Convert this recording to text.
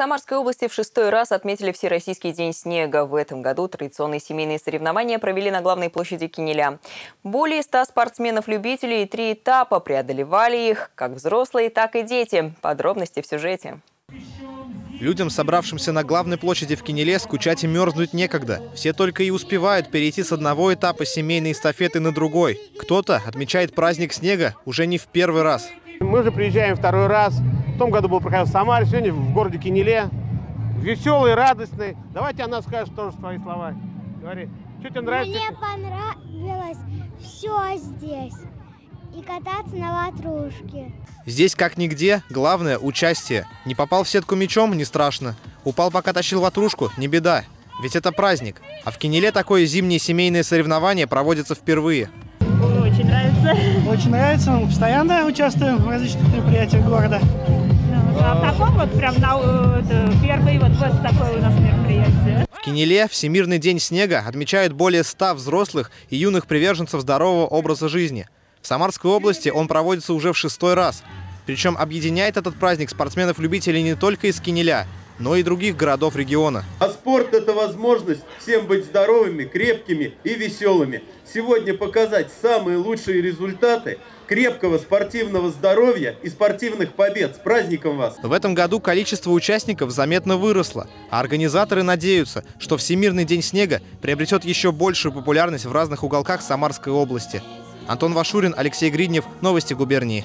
В Самарской области в 6-й раз отметили Всероссийский день снега. В этом году традиционные семейные соревнования провели на главной площади Кинеля. Более 100 спортсменов-любителей и 3 этапа преодолевали их, как взрослые, так и дети. Подробности в сюжете. Людям, собравшимся на главной площади в Кинеле, скучать и мерзнуть некогда. Все только и успевают перейти с одного этапа семейной эстафеты на другой. Кто-то отмечает праздник снега уже не в первый раз. Мы уже приезжаем второй раз. В том году был проходил в Самаре, сегодня в городе Кинеле. Веселый, радостный. Давайте она скажет тоже свои слова. Говори, что тебе нравится? Мне понравилось все здесь. И кататься на ватрушке. Здесь как нигде, главное участие. Не попал в сетку мячом, не страшно. Упал, пока тащил ватрушку, не беда. Ведь это праздник. А в Кинеле такое зимнее семейное соревнование проводится впервые. Очень нравится. Очень нравится. Мы постоянно участвуем в различных мероприятиях города. А в таком вот прям первый вот такое у нас мероприятие. В Кинеле Всемирный день снега отмечают более 100 взрослых и юных приверженцев здорового образа жизни. В Самарской области он проводится уже в 6-й раз. Причем объединяет этот праздник спортсменов-любителей не только из Кинеля, но и других городов региона. А спорт – это возможность всем быть здоровыми, крепкими и веселыми. Сегодня показать самые лучшие результаты крепкого спортивного здоровья и спортивных побед. С праздником вас! В этом году количество участников заметно выросло, а организаторы надеются, что Всемирный день снега приобретет еще большую популярность в разных уголках Самарской области. Антон Вашурин, Алексей Гриднев, Новости губернии.